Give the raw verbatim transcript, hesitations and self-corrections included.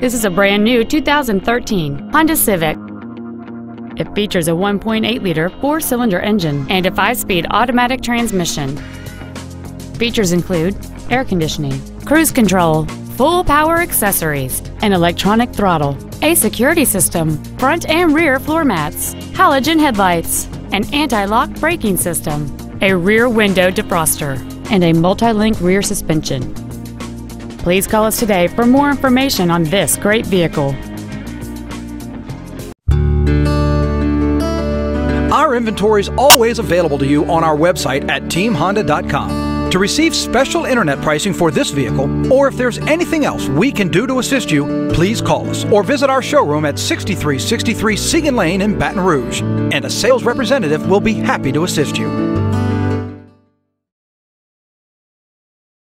This is a brand new two thousand thirteen Honda Civic. It features a one point eight liter four-cylinder engine and a five-speed automatic transmission. Features include air conditioning, cruise control, full power accessories, an electronic throttle, a security system, front and rear floor mats, halogen headlights, an anti-lock braking system, a rear window defroster, and a multi-link rear suspension. Please call us today for more information on this great vehicle. Our inventory is always available to you on our website at team honda dot com. To receive special internet pricing for this vehicle, or if there's anything else we can do to assist you, please call us or visit our showroom at sixty-three sixty-three Siegen Lane in Baton Rouge, and a sales representative will be happy to assist you.